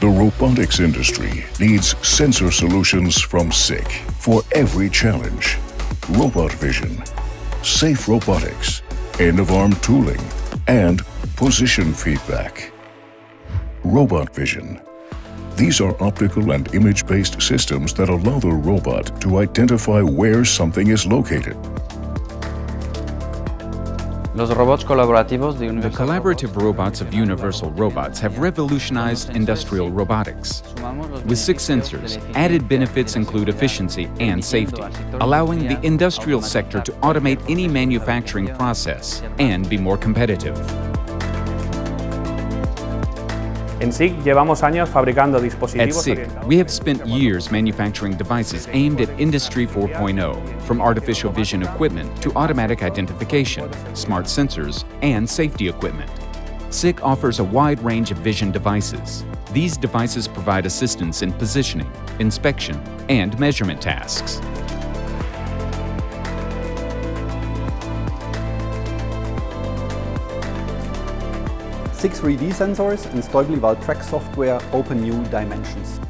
The robotics industry needs sensor solutions from SICK for every challenge. Robot vision, safe robotics, end-of-arm tooling, and position feedback. Robot vision. These are optical and image-based systems that allow the robot to identify where something is located. The collaborative robots of Universal Robots have revolutionized industrial robotics. With 6 sensors, added benefits include efficiency and safety, allowing the industrial sector to automate any manufacturing process and be more competitive. At SICK, we have spent years manufacturing devices aimed at Industry 4.0, from artificial vision equipment to automatic identification, smart sensors, and safety equipment. SICK offers a wide range of vision devices. These devices provide assistance in positioning, inspection, and measurement tasks. SICK 3D sensors and Stäubli VAL Track software open new dimensions,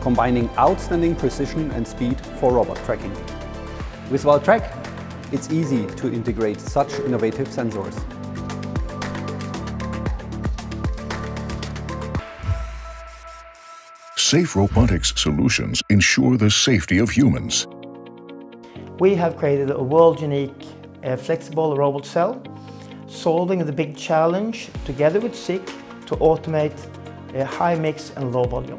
combining outstanding precision and speed for robot tracking. With VAL Track, it's easy to integrate such innovative sensors. Safe robotics solutions ensure the safety of humans. We have created a world-unique, flexible robot cell, solving the big challenge together with SICK to automate a high mix and low volume.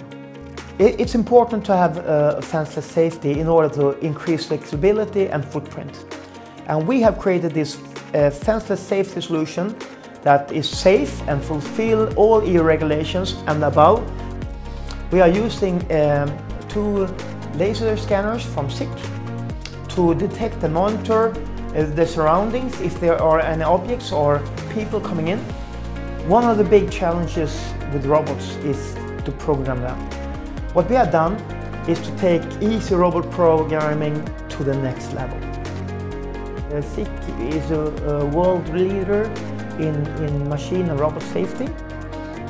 It's important to have sensorless safety in order to increase flexibility and footprint. And we have created this sensorless safety solution that is safe and fulfill all EU regulations and above. We are using 2 laser scanners from SICK to detect and monitor the surroundings, if there are any objects or people coming in. One of the big challenges with robots is to program them. What we have done is to take easy robot programming to the next level. SICK is a world leader in machine and robot safety,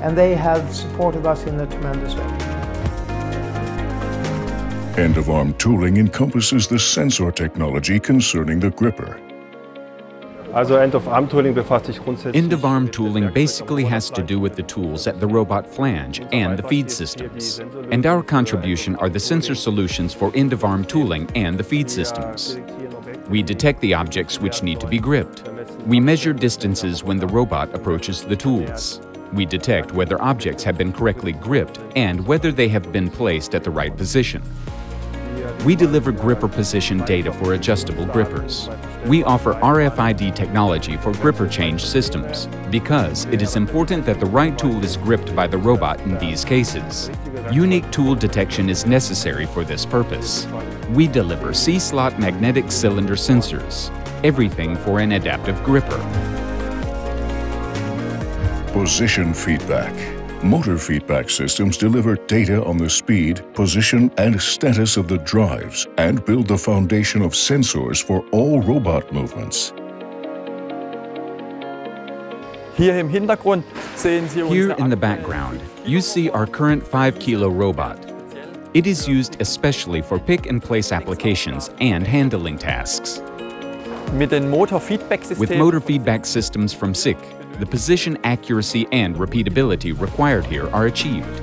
and they have supported us in a tremendous way. End-of-arm tooling encompasses the sensor technology concerning the gripper. End-of-arm tooling basically has to do with the tools at the robot flange and the feed systems. And our contribution are the sensor solutions for end-of-arm tooling and the feed systems. We detect the objects which need to be gripped. We measure distances when the robot approaches the tools. We detect whether objects have been correctly gripped and whether they have been placed at the right position. We deliver gripper position data for adjustable grippers. We offer RFID technology for gripper change systems because it is important that the right tool is gripped by the robot in these cases. Unique tool detection is necessary for this purpose. We deliver C-slot magnetic cylinder sensors, everything for an adaptive gripper. Position feedback. Motor feedback systems deliver data on the speed, position, and status of the drives and build the foundation of sensors for all robot movements. Here in the background, you see our current 5-kilo robot. It is used especially for pick-and-place applications and handling tasks. With motor feedback systems from SICK, the position accuracy and repeatability required here are achieved.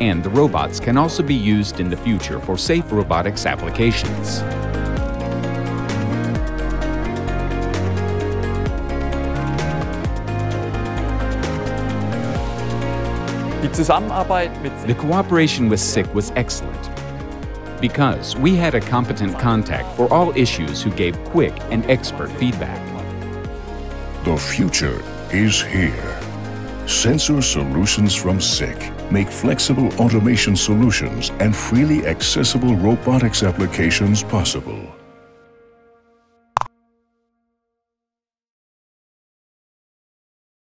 And the robots can also be used in the future for safe robotics applications. The cooperation with SICK was excellent, because we had a competent contact for all issues who gave quick and expert feedback. The future is here. Sensor solutions from SICK make flexible automation solutions and freely accessible robotics applications possible.